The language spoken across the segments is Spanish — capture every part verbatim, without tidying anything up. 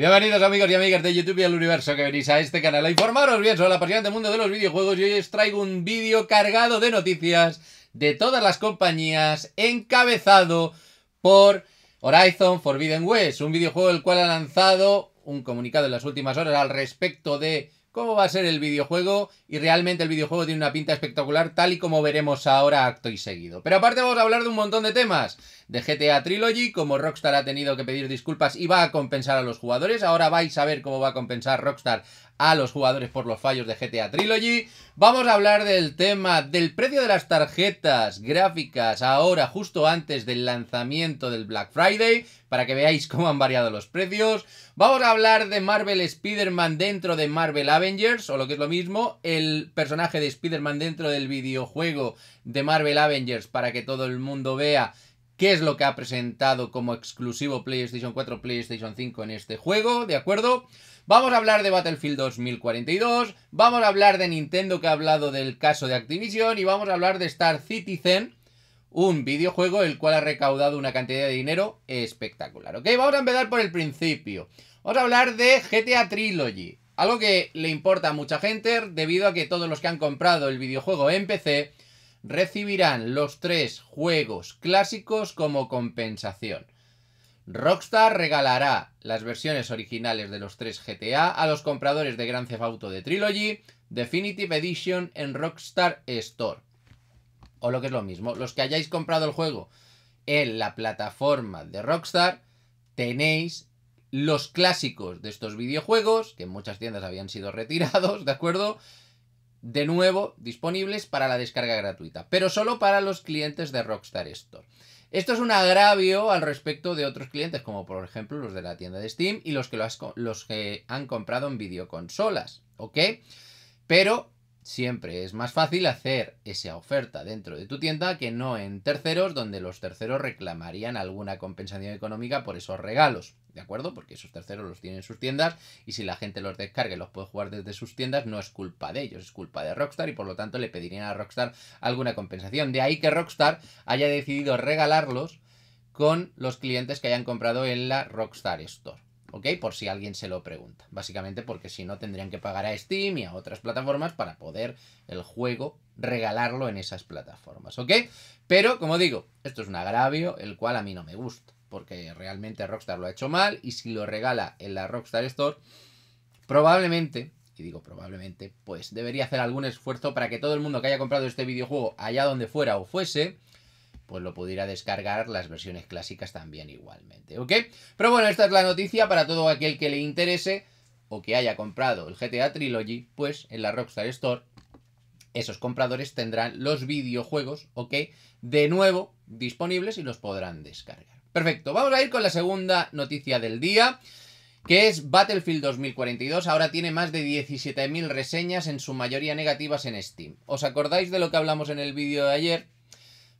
Bienvenidos amigos y amigas de YouTube y al universo que venís a este canal a informaros bien sobre el apasionante mundo de los videojuegos, y hoy os traigo un vídeo cargado de noticias de todas las compañías, encabezado por Horizon Forbidden West, un videojuego el cual ha lanzado un comunicado en las últimas horas al respecto de cómo va a ser el videojuego, y realmente el videojuego tiene una pinta espectacular tal y como veremos ahora acto y seguido. Pero aparte vamos a hablar de un montón de temas, de G T A Trilogy, como Rockstar ha tenido que pedir disculpas y va a compensar a los jugadores. Ahora vais a ver cómo va a compensar Rockstar a los jugadores por los fallos de G T A Trilogy. Vamos a hablar del tema del precio de las tarjetas gráficas ahora justo antes del lanzamiento del Black Friday, para que veáis cómo han variado los precios. Vamos a hablar de Marvel Spider-Man dentro de Marvel Avengers, o lo que es lo mismo, el personaje de Spider-Man dentro del videojuego de Marvel Avengers, para que todo el mundo vea qué es lo que ha presentado como exclusivo PlayStation cuatro, PlayStation cinco en este juego, ¿de acuerdo? Vamos a hablar de Battlefield dos mil cuarenta y dos, vamos a hablar de Nintendo, que ha hablado del caso de Activision, y vamos a hablar de Star Citizen, un videojuego el cual ha recaudado una cantidad de dinero espectacular, ¿ok? Vamos a empezar por el principio. Vamos a hablar de G T A Trilogy, algo que le importa a mucha gente debido a que todos los que han comprado el videojuego en P C recibirán los tres juegos clásicos como compensación. Rockstar regalará las versiones originales de los tres G T A a los compradores de Grand Theft Auto de Trilogy Definitive Edition en Rockstar Store, o lo que es lo mismo, los que hayáis comprado el juego en la plataforma de Rockstar tenéis los clásicos de estos videojuegos, que en muchas tiendas habían sido retirados, ¿de acuerdo?, de nuevo disponibles para la descarga gratuita, pero solo para los clientes de Rockstar Store. Esto es un agravio al respecto de otros clientes, como por ejemplo los de la tienda de Steam y los que, lo has, los que han comprado en videoconsolas, ¿ok? Pero siempre es más fácil hacer esa oferta dentro de tu tienda que no en terceros, donde los terceros reclamarían alguna compensación económica por esos regalos, ¿de acuerdo? Porque esos terceros los tienen en sus tiendas, y si la gente los descarga y los puede jugar desde sus tiendas, no es culpa de ellos, es culpa de Rockstar, y por lo tanto le pedirían a Rockstar alguna compensación. De ahí que Rockstar haya decidido regalarlos con los clientes que hayan comprado en la Rockstar Store, ¿ok? Por si alguien se lo pregunta. Básicamente porque si no tendrían que pagar a Steam y a otras plataformas para poder el juego regalarlo en esas plataformas, ¿ok? Pero, como digo, esto es un agravio el cual a mí no me gusta, porque realmente Rockstar lo ha hecho mal, y si lo regala en la Rockstar Store, probablemente, y digo probablemente, pues debería hacer algún esfuerzo para que todo el mundo que haya comprado este videojuego allá donde fuera o fuese, pues lo pudiera descargar las versiones clásicas también igualmente, ¿ok? Pero bueno, esta es la noticia para todo aquel que le interese o que haya comprado el G T A Trilogy, pues en la Rockstar Store esos compradores tendrán los videojuegos, ¿ok?, de nuevo disponibles y los podrán descargar. Perfecto, vamos a ir con la segunda noticia del día, que es Battlefield dos mil cuarenta y dos. Ahora tiene más de diecisiete mil reseñas, en su mayoría negativas, en Steam. ¿Os acordáis de lo que hablamos en el vídeo de ayer?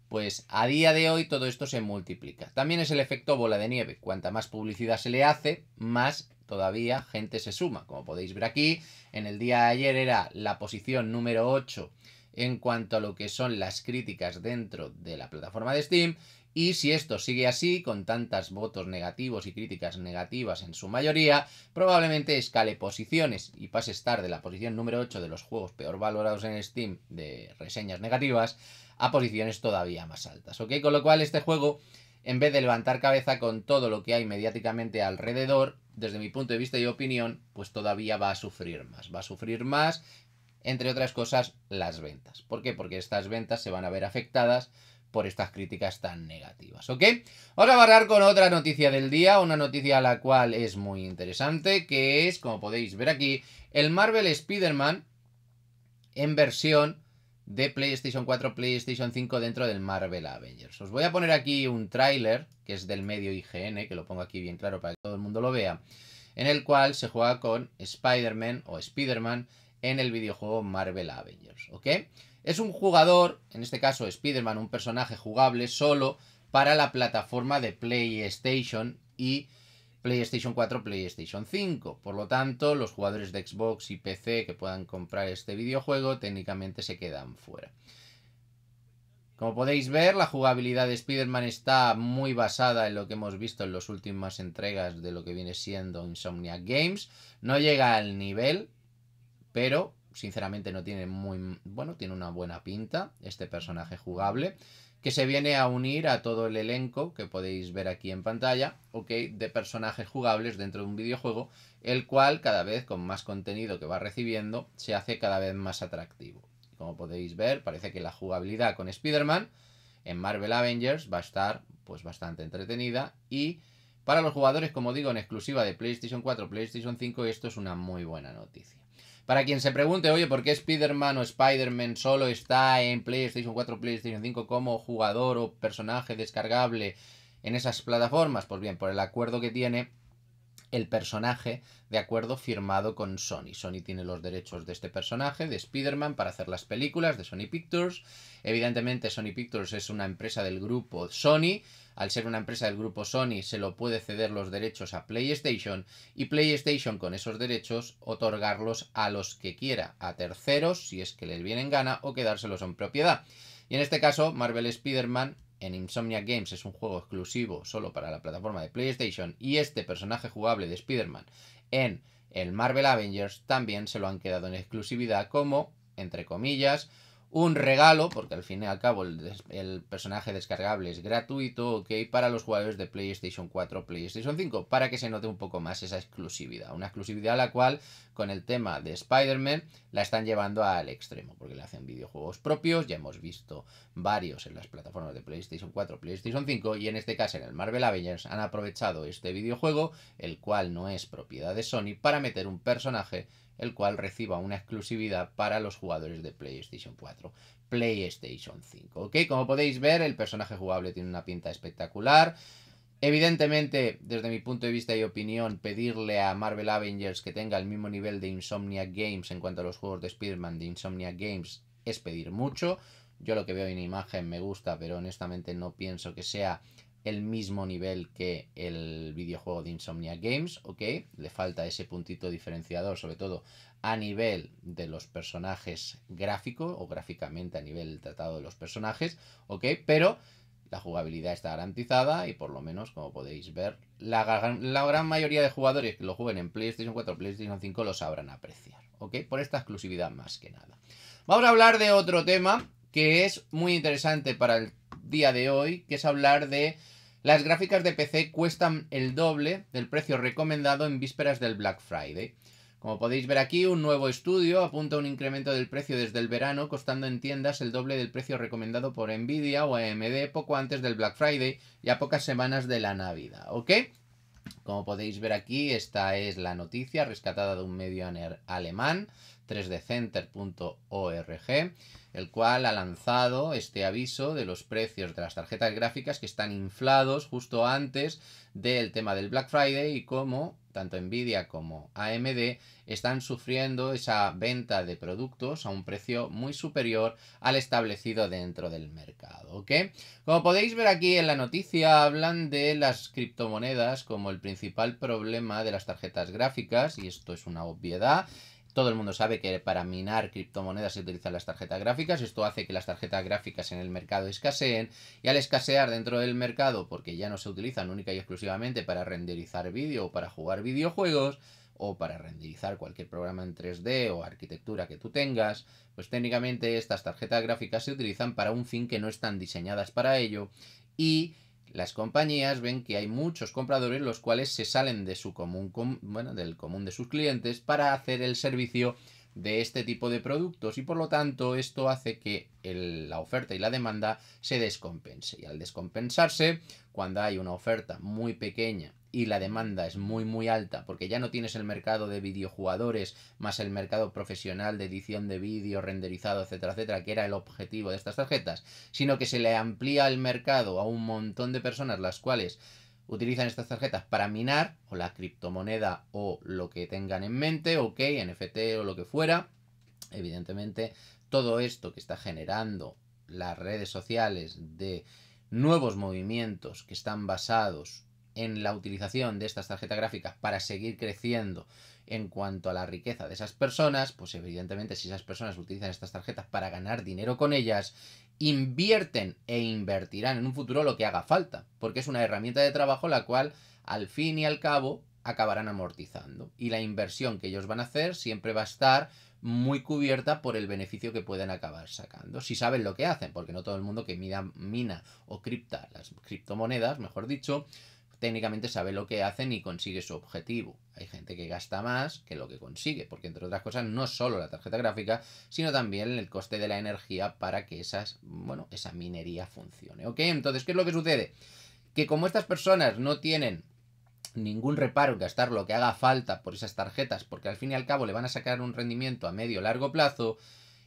Pues a día de hoy todo esto se multiplica. También es el efecto bola de nieve. Cuanta más publicidad se le hace, más todavía gente se suma. Como podéis ver aquí, en el día de ayer era la posición número ocho en cuanto a lo que son las críticas dentro de la plataforma de Steam. Y si esto sigue así, con tantos votos negativos y críticas negativas en su mayoría, probablemente escale posiciones y pase a estar de la posición número ocho de los juegos peor valorados en Steam de reseñas negativas a posiciones todavía más altas, ¿ok? Con lo cual este juego, en vez de levantar cabeza con todo lo que hay mediáticamente alrededor, desde mi punto de vista y opinión, pues todavía va a sufrir más. Va a sufrir más, entre otras cosas, las ventas. ¿Por qué? Porque estas ventas se van a ver afectadas por estas críticas tan negativas, ¿ok? Vamos a pasar con otra noticia del día, una noticia a la cual es muy interesante, que es, como podéis ver aquí, el Marvel Spider-Man en versión de PlayStation cuatro, PlayStation cinco dentro del Marvel Avengers. Os voy a poner aquí un tráiler, que es del medio I G N, que lo pongo aquí bien claro para que todo el mundo lo vea, en el cual se juega con Spider-Man o Spider-Man en el videojuego Marvel Avengers, ¿ok? Es un jugador, en este caso Spider-Man, un personaje jugable solo para la plataforma de PlayStation y PlayStation cuatro, PlayStation cinco. Por lo tanto, los jugadores de Xbox y P C que puedan comprar este videojuego técnicamente se quedan fuera. Como podéis ver, la jugabilidad de Spider-Man está muy basada en lo que hemos visto en las últimas entregas de lo que viene siendo Insomniac Games. No llega al nivel, pero sinceramente no tiene muy... Bueno, tiene una buena pinta este personaje jugable, que se viene a unir a todo el elenco que podéis ver aquí en pantalla, ok, de personajes jugables dentro de un videojuego, el cual cada vez con más contenido que va recibiendo se hace cada vez más atractivo. Como podéis ver, parece que la jugabilidad con Spider-Man en Marvel Avengers va a estar pues bastante entretenida, y para los jugadores, como digo, en exclusiva de PlayStation cuatro, PlayStation cinco, esto es una muy buena noticia. Para quien se pregunte, oye, ¿por qué Spider-Man o Spider-Man solo está en PlayStation cuatro, PlayStation cinco como jugador o personaje descargable en esas plataformas? Pues bien, por el acuerdo que tiene el personaje, de acuerdo firmado con Sony. Sony tiene los derechos de este personaje, de Spider-Man, para hacer las películas de Sony Pictures. Evidentemente, Sony Pictures es una empresa del grupo Sony. Al ser una empresa del grupo Sony, se lo puede ceder los derechos a PlayStation, y PlayStation, con esos derechos, otorgarlos a los que quiera, a terceros, si es que les viene en gana, o quedárselos en propiedad. Y en este caso, Marvel Spider-Man en Insomniac Games es un juego exclusivo solo para la plataforma de PlayStation, y este personaje jugable de Spider-Man en el Marvel Avengers también se lo han quedado en exclusividad como, entre comillas, un regalo, porque al fin y al cabo el, el personaje descargable es gratuito, ok, para los jugadores de PlayStation cuatro, PlayStation cinco, para que se note un poco más esa exclusividad. Una exclusividad a la cual, con el tema de Spider-Man, la están llevando al extremo, porque le hacen videojuegos propios, ya hemos visto varios en las plataformas de PlayStation cuatro, PlayStation cinco, y en este caso en el Marvel Avengers han aprovechado este videojuego, el cual no es propiedad de Sony, para meter un personaje el cual reciba una exclusividad para los jugadores de PlayStation cuatro, PlayStation cinco. ¿Ok? Como podéis ver, el personaje jugable tiene una pinta espectacular. Evidentemente, desde mi punto de vista y opinión, pedirle a Marvel Avengers que tenga el mismo nivel de Insomniac Games en cuanto a los juegos de Spider-Man de Insomniac Games es pedir mucho. Yo lo que veo en imagen me gusta, pero honestamente no pienso que sea el mismo nivel que el videojuego de Insomniac Games, ok, le falta ese puntito diferenciador, sobre todo a nivel de los personajes gráfico o gráficamente a nivel del tratado de los personajes, ok, pero la jugabilidad está garantizada y por lo menos, como podéis ver, la, la gran mayoría de jugadores que lo jueguen en PlayStation cuatro o PlayStation cinco lo sabrán apreciar, ok, por esta exclusividad más que nada. Vamos a hablar de otro tema que es muy interesante para el día de hoy, que es hablar de las gráficas de P C cuestan el doble del precio recomendado en vísperas del Black Friday. Como podéis ver aquí, un nuevo estudio apunta un incremento del precio desde el verano, costando en tiendas el doble del precio recomendado por NVIDIA o A M D poco antes del Black Friday y a pocas semanas de la Navidad, ¿ok? Como podéis ver aquí, esta es la noticia rescatada de un medio alemán, tres D Center punto org, el cual ha lanzado este aviso de los precios de las tarjetas gráficas que están inflados justo antes del tema del Black Friday y cómo tanto NVIDIA como A M D están sufriendo esa venta de productos a un precio muy superior al establecido dentro del mercado, ¿ok? Como podéis ver aquí en la noticia, hablan de las criptomonedas como el principal problema de las tarjetas gráficas, y esto es una obviedad. Todo el mundo sabe que para minar criptomonedas se utilizan las tarjetas gráficas. Esto hace que las tarjetas gráficas en el mercado escaseen, y al escasear dentro del mercado, porque ya no se utilizan única y exclusivamente para renderizar vídeo o para jugar videojuegos o para renderizar cualquier programa en tres D o arquitectura que tú tengas, pues técnicamente estas tarjetas gráficas se utilizan para un fin que no están diseñadas para ello, y las compañías ven que hay muchos compradores los cuales se salen de su común, bueno, del común de sus clientes para hacer el servicio de este tipo de productos, y por lo tanto esto hace que el, la oferta y la demanda se descompense, y al descompensarse, cuando hay una oferta muy pequeña y la demanda es muy muy alta, porque ya no tienes el mercado de videojugadores más el mercado profesional de edición de vídeo, renderizado, etcétera, etcétera, que era el objetivo de estas tarjetas, sino que se le amplía el mercado a un montón de personas las cuales utilizan estas tarjetas para minar, o la criptomoneda o lo que tengan en mente, ok, N F T o lo que fuera. Evidentemente, todo esto que está generando las redes sociales de nuevos movimientos que están basados en la utilización de estas tarjetas gráficas para seguir creciendo en cuanto a la riqueza de esas personas, pues evidentemente si esas personas utilizan estas tarjetas para ganar dinero con ellas, invierten e invertirán en un futuro lo que haga falta, porque es una herramienta de trabajo la cual al fin y al cabo acabarán amortizando, y la inversión que ellos van a hacer siempre va a estar muy cubierta por el beneficio que pueden acabar sacando, si saben lo que hacen, porque no todo el mundo que mina, mina o cripta las criptomonedas, mejor dicho, técnicamente sabe lo que hacen y consigue su objetivo. Hay gente que gasta más que lo que consigue, porque entre otras cosas no solo la tarjeta gráfica, sino también el coste de la energía para que esas, bueno, esa minería funcione. ¿Ok? Entonces, ¿qué es lo que sucede? Que como estas personas no tienen ningún reparo en gastar lo que haga falta por esas tarjetas, porque al fin y al cabo le van a sacar un rendimiento a medio o largo plazo,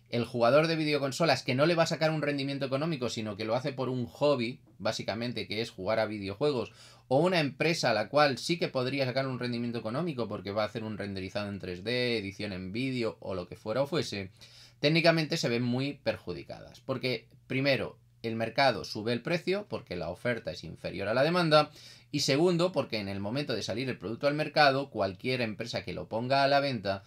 el jugador de videoconsolas que no le va a sacar un rendimiento económico, sino que lo hace por un hobby, básicamente, que es jugar a videojuegos, o una empresa a la cual sí que podría sacar un rendimiento económico porque va a hacer un renderizado en tres D, edición en vídeo o lo que fuera o fuese, técnicamente se ven muy perjudicadas. Porque, primero, el mercado sube el precio porque la oferta es inferior a la demanda, y segundo, porque en el momento de salir el producto al mercado, cualquier empresa que lo ponga a la venta,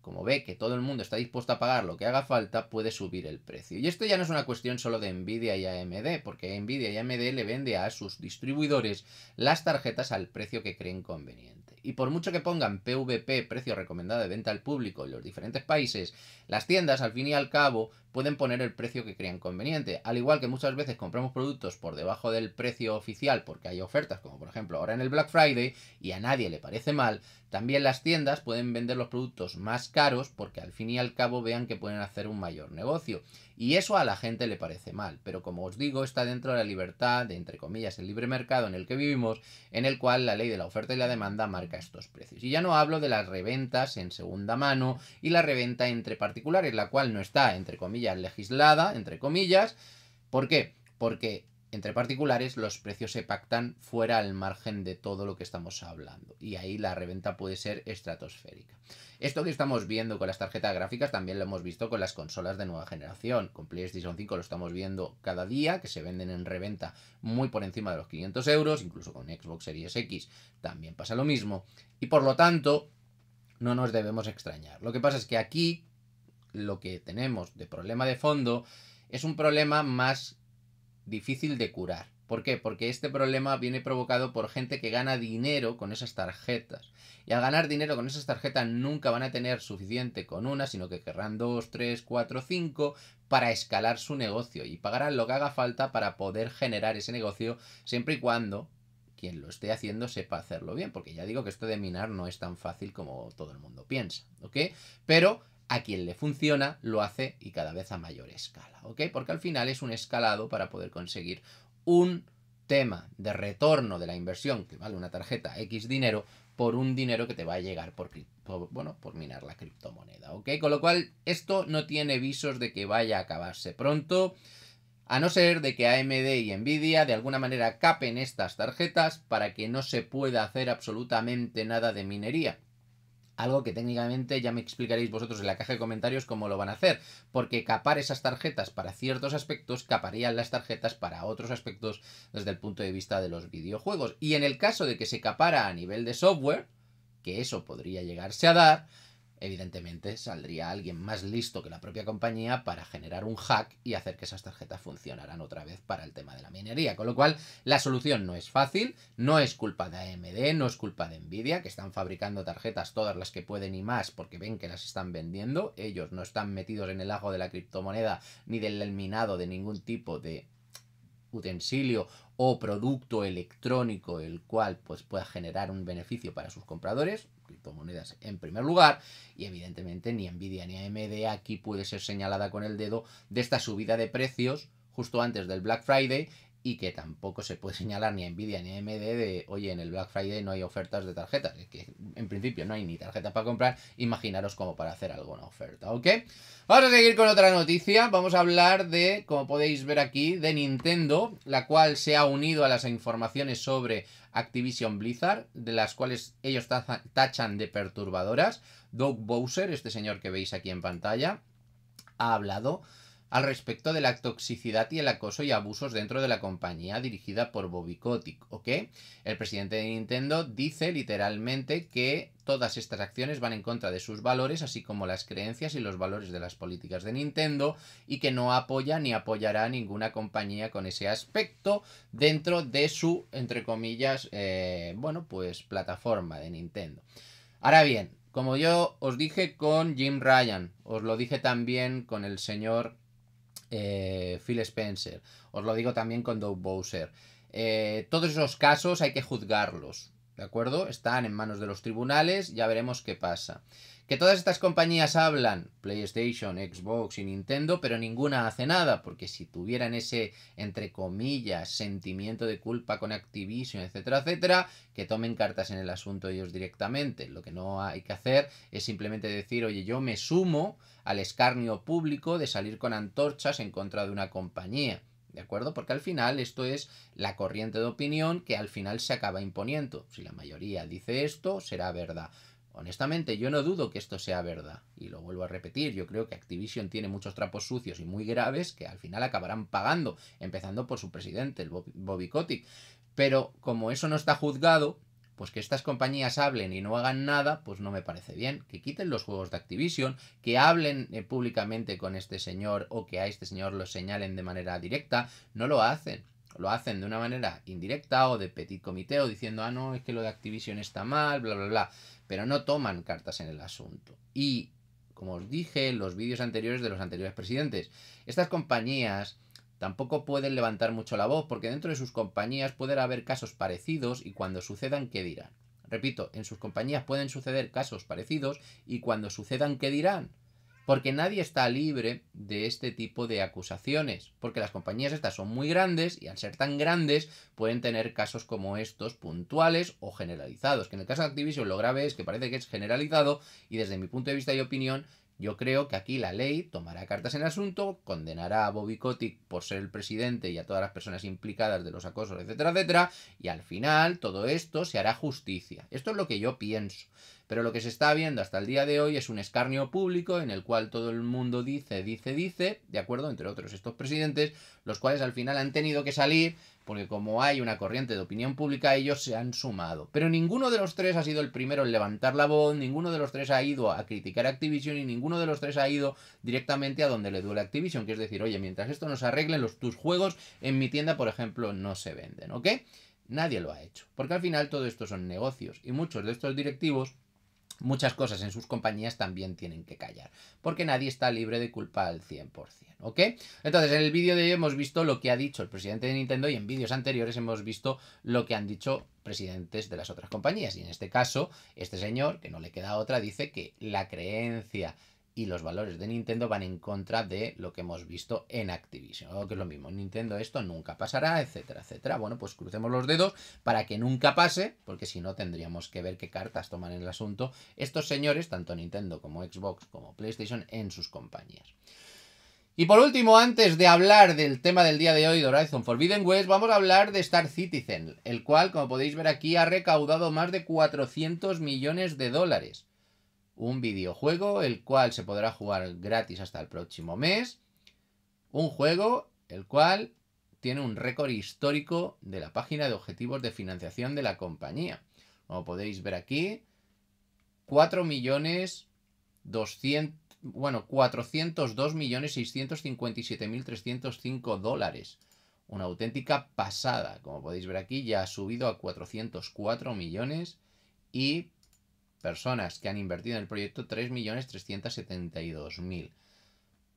como ve que todo el mundo está dispuesto a pagar lo que haga falta, puede subir el precio. Y esto ya no es una cuestión solo de NVIDIA y A M D, porque NVIDIA y A M D le vende a sus distribuidores las tarjetas al precio que creen conveniente. Y por mucho que pongan P V P, precio recomendado de venta al público, en los diferentes países, las tiendas, al fin y al cabo, pueden poner el precio que crean conveniente. Al igual que muchas veces compramos productos por debajo del precio oficial porque hay ofertas, como por ejemplo ahora en el Black Friday, y a nadie le parece mal, también las tiendas pueden vender los productos más caros porque al fin y al cabo vean que pueden hacer un mayor negocio. Y eso a la gente le parece mal, pero como os digo, está dentro de la libertad, de entre comillas, el libre mercado en el que vivimos, en el cual la ley de la oferta y la demanda marca estos precios. Y ya no hablo de las reventas en segunda mano y la reventa entre particulares, la cual no está, entre comillas, legislada, entre comillas. ¿Por qué? Porque entre particulares los precios se pactan fuera al margen de todo lo que estamos hablando, y ahí la reventa puede ser estratosférica. Esto que estamos viendo con las tarjetas gráficas también lo hemos visto con las consolas de nueva generación. Con PlayStation cinco lo estamos viendo cada día, que se venden en reventa muy por encima de los quinientos euros, incluso con Xbox Series X también pasa lo mismo, y por lo tanto no nos debemos extrañar. Lo que pasa es que aquí lo que tenemos de problema de fondo es un problema más difícil de curar. ¿Por qué? Porque este problema viene provocado por gente que gana dinero con esas tarjetas. Y al ganar dinero con esas tarjetas nunca van a tener suficiente con una, sino que querrán dos, tres, cuatro, cinco para escalar su negocio, y pagarán lo que haga falta para poder generar ese negocio, siempre y cuando quien lo esté haciendo sepa hacerlo bien. Porque ya digo que esto de minar no es tan fácil como todo el mundo piensa, ¿ok? Pero a quien le funciona, lo hace, y cada vez a mayor escala, ¿ok? Porque al final es un escalado para poder conseguir un tema de retorno de la inversión, que vale una tarjeta X dinero, por un dinero que te va a llegar por, por, bueno, por minar la criptomoneda, ¿ok? Con lo cual, esto no tiene visos de que vaya a acabarse pronto, a no ser de que A M D y NVIDIA de alguna manera capen estas tarjetas para que no se pueda hacer absolutamente nada de minería. Algo que técnicamente ya me explicaréis vosotros en la caja de comentarios cómo lo van a hacer, porque capar esas tarjetas para ciertos aspectos caparían las tarjetas para otros aspectos desde el punto de vista de los videojuegos. Y en el caso de que se capara a nivel de software, que eso podría llegarse a dar, evidentemente saldría alguien más listo que la propia compañía para generar un hack y hacer que esas tarjetas funcionaran otra vez para el tema de la minería. Con lo cual, la solución no es fácil, no es culpa de A M D, no es culpa de NVIDIA, que están fabricando tarjetas todas las que pueden y más porque ven que las están vendiendo. Ellos no están metidos en el ajo de la criptomoneda ni del minado de ningún tipo de utensilio o producto electrónico el cual pues pueda generar un beneficio para sus compradores, criptomonedas en primer lugar, y evidentemente ni NVIDIA ni A M D aquí puede ser señalada con el dedo de esta subida de precios justo antes del Black Friday, y que tampoco se puede señalar ni a NVIDIA ni a A M D de, oye, en el Black Friday no hay ofertas de tarjetas, es que en principio no hay ni tarjetas para comprar, imaginaros como para hacer alguna oferta, ¿ok? Vamos a seguir con otra noticia, vamos a hablar de, como podéis ver aquí, de Nintendo, la cual se ha unido a las informaciones sobre Activision Blizzard, de las cuales ellos tachan de perturbadoras. Doug Bowser, este señor que veis aquí en pantalla, ha hablado al respecto de la toxicidad y el acoso y abusos dentro de la compañía dirigida por Bobby Kotick, ¿ok? El presidente de Nintendo dice literalmente que Todas estas acciones van en contra de sus valores, así como las creencias y los valores de las políticas de Nintendo, y que no apoya ni apoyará a ninguna compañía con ese aspecto dentro de su, entre comillas, eh, bueno, pues plataforma de Nintendo. Ahora bien, como yo os dije con Jim Ryan, os lo dije también con el señor eh, Phil Spencer, os lo digo también con Doug Bowser, eh, todos esos casos hay que juzgarlos. ¿De acuerdo? Están en manos de los tribunales, ya veremos qué pasa. Que todas estas compañías hablan, PlayStation, Xbox y Nintendo, pero ninguna hace nada, porque si tuvieran ese, entre comillas, sentimiento de culpa con Activision, etcétera, etcétera, que tomen cartas en el asunto ellos directamente. Lo que no hay que hacer es simplemente decir, oye, yo me sumo al escarnio público de salir con antorchas en contra de una compañía. ¿De acuerdo? Porque al final esto es la corriente de opinión que al final se acaba imponiendo. Si la mayoría dice esto, será verdad. Honestamente, yo no dudo que esto sea verdad. Y lo vuelvo a repetir, yo creo que Activision tiene muchos trapos sucios y muy graves que al final acabarán pagando, empezando por su presidente, el Bobby Kotick. Pero como eso no está juzgado, pues que estas compañías hablen y no hagan nada, pues no me parece bien. Que quiten los juegos de Activision, que hablen eh, públicamente con este señor o que a este señor lo señalen de manera directa. No lo hacen. Lo hacen de una manera indirecta o de petit comité o diciendo, ah, no, es que lo de Activision está mal, bla, bla, bla. Pero no toman cartas en el asunto. Y, como os dije en los vídeos anteriores de los anteriores presidentes, estas compañías tampoco pueden levantar mucho la voz, porque dentro de sus compañías pueden haber casos parecidos y cuando sucedan, ¿qué dirán? Repito, en sus compañías pueden suceder casos parecidos y cuando sucedan, ¿qué dirán? Porque nadie está libre de este tipo de acusaciones, porque las compañías estas son muy grandes y al ser tan grandes pueden tener casos como estos puntuales o generalizados, que en el caso de Activision lo grave es que parece que es generalizado y desde mi punto de vista y opinión, yo creo que aquí la ley tomará cartas en el asunto, condenará a Bobby Kotick por ser el presidente y a todas las personas implicadas de los acosos, etcétera, etcétera, y al final todo esto se hará justicia. Esto es lo que yo pienso. Pero lo que se está viendo hasta el día de hoy es un escarnio público en el cual todo el mundo dice, dice, dice, de acuerdo, entre otros estos presidentes, los cuales al final han tenido que salir porque como hay una corriente de opinión pública, ellos se han sumado. Pero ninguno de los tres ha sido el primero en levantar la voz, ninguno de los tres ha ido a criticar a Activision y ninguno de los tres ha ido directamente a donde le duele a Activision, que es decir, oye, mientras esto no se arregle, los, tus juegos en mi tienda, por ejemplo, no se venden, ¿ok? Nadie lo ha hecho, porque al final todo esto son negocios y muchos de estos directivos, muchas cosas en sus compañías también tienen que callar, porque nadie está libre de culpa al cien por cien, ¿ok? Entonces, en el vídeo de hoy hemos visto lo que ha dicho el presidente de Nintendo y en vídeos anteriores hemos visto lo que han dicho presidentes de las otras compañías. Y en este caso, este señor, que no le queda otra, dice que la creencia y los valores de Nintendo van en contra de lo que hemos visto en Activision, o que es lo mismo, Nintendo esto nunca pasará, etcétera, etcétera. Bueno, pues crucemos los dedos para que nunca pase, porque si no tendríamos que ver qué cartas toman en el asunto estos señores, tanto Nintendo como Xbox como PlayStation, en sus compañías. Y por último, antes de hablar del tema del día de hoy de Horizon Forbidden West, vamos a hablar de Star Citizen, el cual, como podéis ver aquí, ha recaudado más de cuatrocientos millones de dólares. Un videojuego, el cual se podrá jugar gratis hasta el próximo mes. Un juego, el cual tiene un récord histórico de la página de objetivos de financiación de la compañía. Como podéis ver aquí, cuatro millones doscientos, bueno, cuatrocientos dos millones seiscientos cincuenta y siete mil trescientos cinco dólares. Una auténtica pasada. Como podéis ver aquí, ya ha subido a cuatrocientos cuatro millones y personas que han invertido en el proyecto tres millones trescientos setenta y dos mil.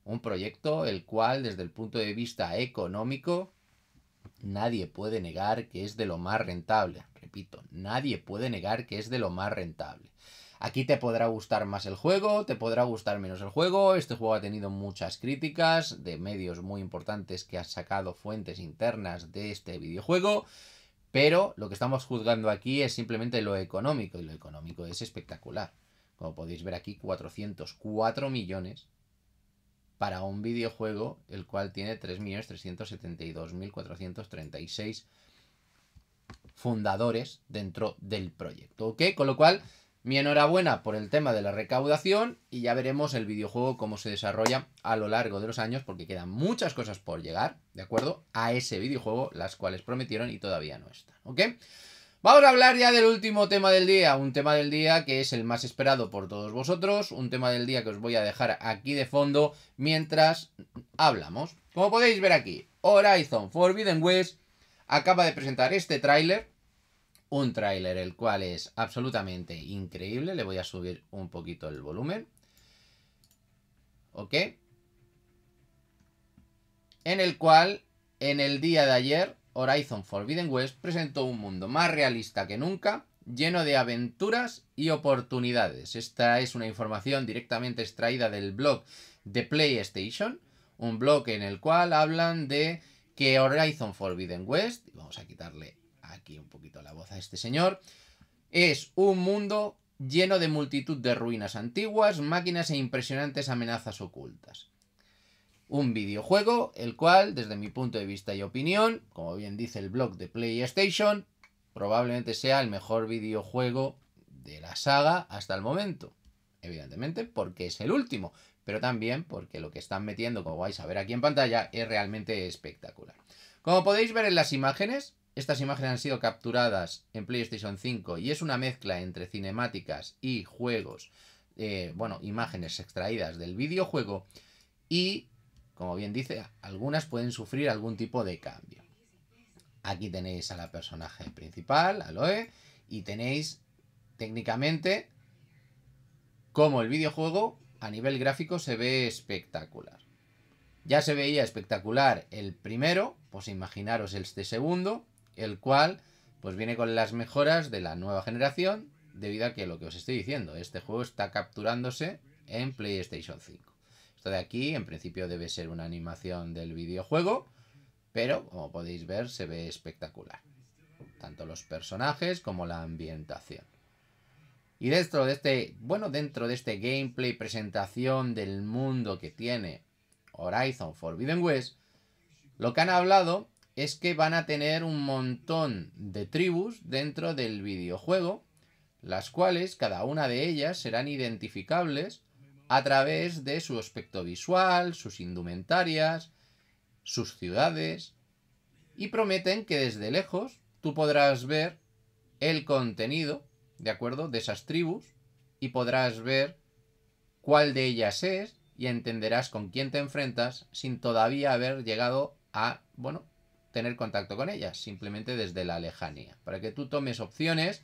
Un proyecto el cual, desde el punto de vista económico, nadie puede negar que es de lo más rentable. Repito, nadie puede negar que es de lo más rentable. Aquí te podrá gustar más el juego, te podrá gustar menos el juego. Este juego ha tenido muchas críticas de medios muy importantes que han sacado fuentes internas de este videojuego. Pero lo que estamos juzgando aquí es simplemente lo económico, y lo económico es espectacular. Como podéis ver aquí, cuatrocientos cuatro millones para un videojuego, el cual tiene tres millones trescientos setenta y dos mil cuatrocientos treinta y seis fundadores dentro del proyecto, ¿ok? Con lo cual, mi enhorabuena por el tema de la recaudación y ya veremos el videojuego cómo se desarrolla a lo largo de los años, porque quedan muchas cosas por llegar, ¿de acuerdo? A ese videojuego, las cuales prometieron y todavía no están, ¿ok? Vamos a hablar ya del último tema del día, un tema del día que es el más esperado por todos vosotros, un tema del día que os voy a dejar aquí de fondo mientras hablamos. Como podéis ver aquí, Horizon Forbidden West acaba de presentar este tráiler, un tráiler el cual es absolutamente increíble. Le voy a subir un poquito el volumen. Ok. En el cual, en el día de ayer, Horizon Forbidden West presentó un mundo más realista que nunca, lleno de aventuras y oportunidades. Esta es una información directamente extraída del blog de PlayStation, un blog en el cual hablan de que Horizon Forbidden West, y vamos a quitarle aquí un poquito la voz a este señor, es un mundo lleno de multitud de ruinas antiguas, máquinas e impresionantes amenazas ocultas. Un videojuego, el cual, desde mi punto de vista y opinión, como bien dice el blog de PlayStation, probablemente sea el mejor videojuego de la saga hasta el momento. Evidentemente, porque es el último, pero también porque lo que están metiendo, como vais a ver aquí en pantalla, es realmente espectacular. Como podéis ver en las imágenes, estas imágenes han sido capturadas en PlayStation cinco y es una mezcla entre cinemáticas y juegos, eh, bueno, imágenes extraídas del videojuego y, como bien dice, algunas pueden sufrir algún tipo de cambio. Aquí tenéis a la personaje principal, Aloy, y tenéis técnicamente cómo el videojuego a nivel gráfico se ve espectacular. Ya se veía espectacular el primero, pues imaginaros este segundo, el cual pues viene con las mejoras de la nueva generación, debido a que lo que os estoy diciendo, este juego está capturándose en PlayStation cinco. Esto de aquí, en principio, debe ser una animación del videojuego, pero, como podéis ver, se ve espectacular. Tanto los personajes como la ambientación. Y dentro de este, bueno, dentro de este gameplay, presentación del mundo que tiene Horizon Forbidden West, lo que han hablado es que van a tener un montón de tribus dentro del videojuego, las cuales, cada una de ellas, serán identificables a través de su aspecto visual, sus indumentarias, sus ciudades, y prometen que desde lejos tú podrás ver el contenido, ¿de acuerdo?, de esas tribus, y podrás ver cuál de ellas es y entenderás con quién te enfrentas sin todavía haber llegado a, bueno, tener contacto con ellas, simplemente desde la lejanía, para que tú tomes opciones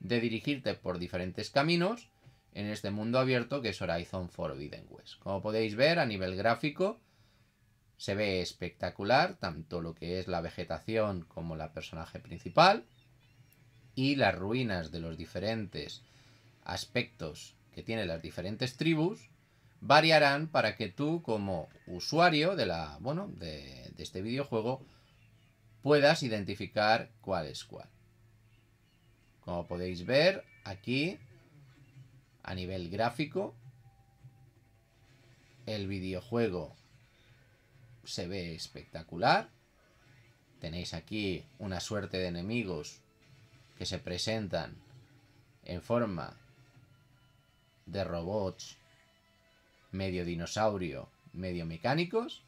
de dirigirte por diferentes caminos en este mundo abierto que es Horizon Forbidden West. Como podéis ver, a nivel gráfico se ve espectacular, tanto lo que es la vegetación como la personaje principal, y las ruinas de los diferentes aspectos que tienen las diferentes tribus variarán para que tú, como usuario de la, bueno, de, de este videojuego, puedas identificar cuál es cuál. Como podéis ver aquí, a nivel gráfico, el videojuego se ve espectacular. Tenéis aquí una suerte de enemigos que se presentan en forma de robots medio dinosaurio, medio mecánicos,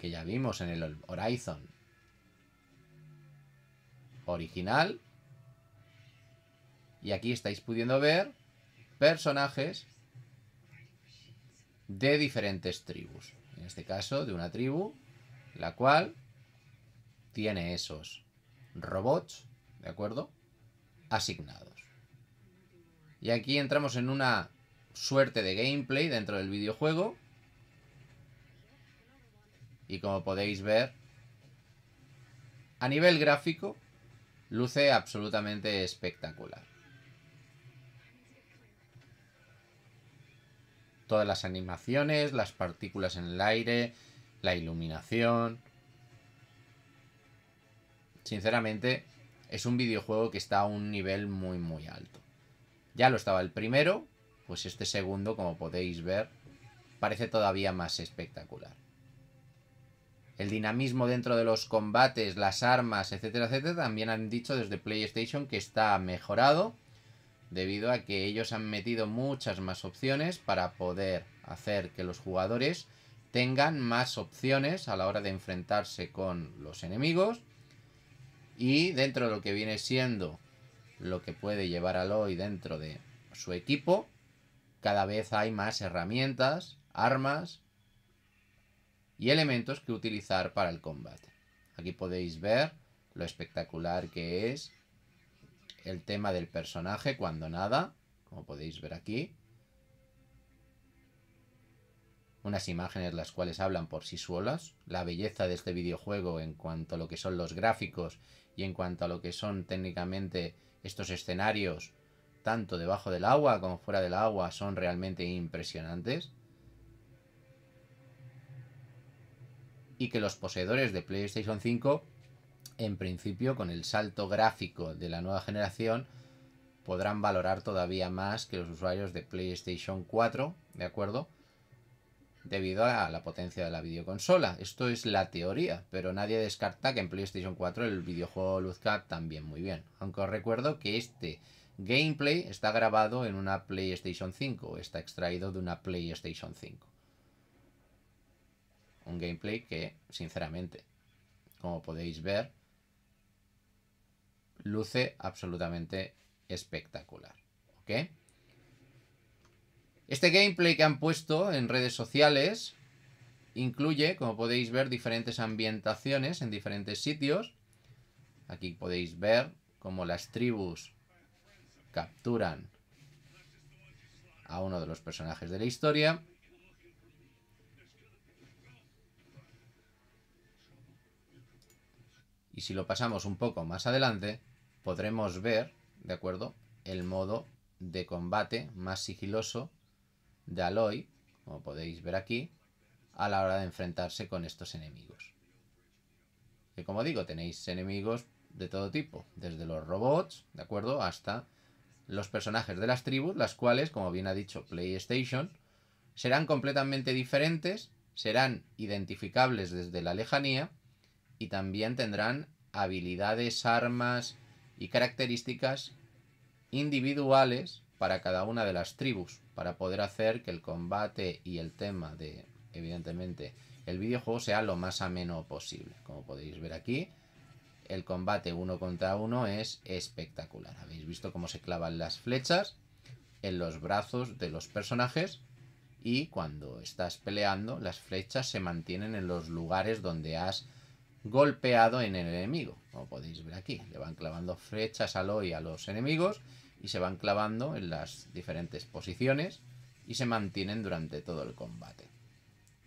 que ya vimos en el Horizon original. Y aquí estáis pudiendo ver personajes de diferentes tribus. En este caso, de una tribu, la cual tiene esos robots, ¿de acuerdo?, asignados. Y aquí entramos en una suerte de gameplay dentro del videojuego. Y como podéis ver, a nivel gráfico, luce absolutamente espectacular. Todas las animaciones, las partículas en el aire, la iluminación. Sinceramente, es un videojuego que está a un nivel muy, muy alto. Ya lo estaba el primero, pues este segundo, como podéis ver, parece todavía más espectacular. El dinamismo dentro de los combates, las armas, etcétera, etcétera, también han dicho desde PlayStation que está mejorado, debido a que ellos han metido muchas más opciones para poder hacer que los jugadores tengan más opciones a la hora de enfrentarse con los enemigos Y dentro de lo que viene siendo lo que puede llevar Aloy dentro de su equipo, cada vez hay más herramientas, armas y elementos que utilizar para el combate. Aquí podéis ver lo espectacular que es el tema del personaje cuando nada, como podéis ver aquí. Unas imágenes las cuales hablan por sí solas. La belleza de este videojuego en cuanto a lo que son los gráficos y en cuanto a lo que son técnicamente estos escenarios, tanto debajo del agua como fuera del agua, son realmente impresionantes. Y que los poseedores de PlayStation cinco, en principio, con el salto gráfico de la nueva generación, podrán valorar todavía más que los usuarios de PlayStation cuatro, ¿de acuerdo? Debido a la potencia de la videoconsola. Esto es la teoría, pero nadie descarta que en PlayStation cuatro el videojuego luzca también muy bien. Aunque os recuerdo que este gameplay está grabado en una PlayStation cinco, está extraído de una PlayStation cinco. Un gameplay que, sinceramente, como podéis ver, luce absolutamente espectacular, ¿ok? Este gameplay que han puesto en redes sociales incluye, como podéis ver, diferentes ambientaciones en diferentes sitios. Aquí podéis ver cómo las tribus capturan a uno de los personajes de la historia. Y si lo pasamos un poco más adelante, podremos ver, ¿de acuerdo?, el modo de combate más sigiloso de Aloy, como podéis ver aquí, a la hora de enfrentarse con estos enemigos. Que, como digo, tenéis enemigos de todo tipo, desde los robots, ¿de acuerdo?, hasta los personajes de las tribus, las cuales, como bien ha dicho PlayStation, serán completamente diferentes, serán identificables desde la lejanía y también tendrán habilidades, armas y características individuales para cada una de las tribus, para poder hacer que el combate y el tema de, evidentemente, el videojuego sea lo más ameno posible. Como podéis ver aquí, el combate uno contra uno es espectacular. Habéis visto cómo se clavan las flechas en los brazos de los personajes y cuando estás peleando, las flechas se mantienen en los lugares donde has golpeado en el enemigo. Como podéis ver aquí, le van clavando flechas a Aloy a los enemigos y se van clavando en las diferentes posiciones y se mantienen durante todo el combate.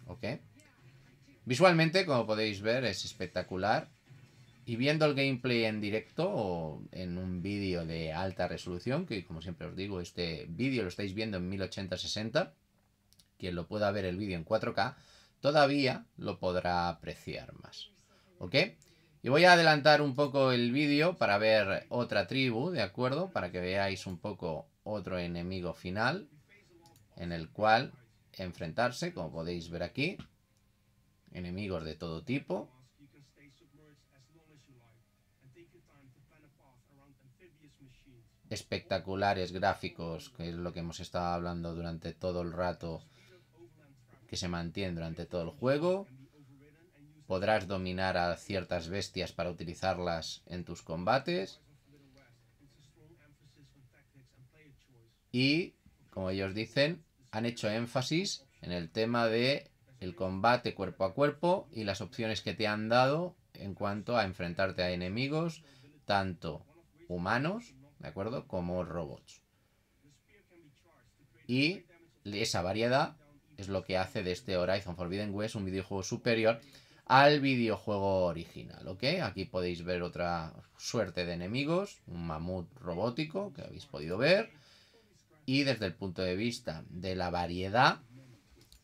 ¿Ok? Visualmente, como podéis ver, es espectacular. Y viendo el gameplay en directo o en un vídeo de alta resolución, que como siempre os digo, este vídeo lo estáis viendo en mil ochenta sesenta, quien lo pueda ver el vídeo en cuatro K, todavía lo podrá apreciar más. ¿Ok? Y voy a adelantar un poco el vídeo para ver otra tribu, ¿de acuerdo? Para que veáis un poco otro enemigo final en el cual enfrentarse, como podéis ver aquí. Enemigos de todo tipo. Espectaculares gráficos, que es lo que hemos estado hablando durante todo el rato, que se mantiene durante todo el juego. Podrás dominar a ciertas bestias para utilizarlas en tus combates. Y, como ellos dicen, han hecho énfasis en el tema de el combate cuerpo a cuerpo y las opciones que te han dado en cuanto a enfrentarte a enemigos, tanto humanos, ¿de acuerdo?, como robots. Y esa variedad es lo que hace de este Horizon Forbidden West un videojuego superior al videojuego original, ¿ok? Aquí podéis ver otra suerte de enemigos, un mamut robótico que habéis podido ver. Y desde el punto de vista de la variedad,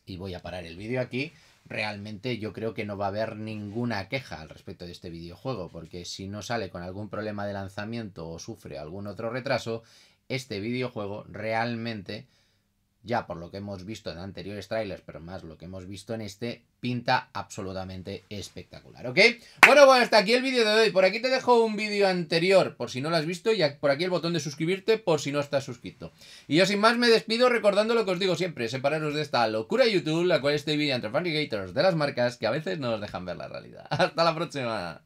y voy a parar el vídeo aquí, realmente yo creo que no va a haber ninguna queja al respecto de este videojuego, porque si no sale con algún problema de lanzamiento o sufre algún otro retraso, este videojuego realmente, ya por lo que hemos visto en anteriores trailers, pero más lo que hemos visto en este, pinta absolutamente espectacular, ¿ok? Bueno, bueno, hasta aquí el vídeo de hoy. Por aquí te dejo un vídeo anterior, por si no lo has visto, y por aquí el botón de suscribirte, por si no estás suscrito. Y yo sin más me despido recordando lo que os digo siempre, separaros de esta locura de YouTube, la cual este vídeo entre fan y haters de las marcas que a veces no nos dejan ver la realidad. ¡Hasta la próxima!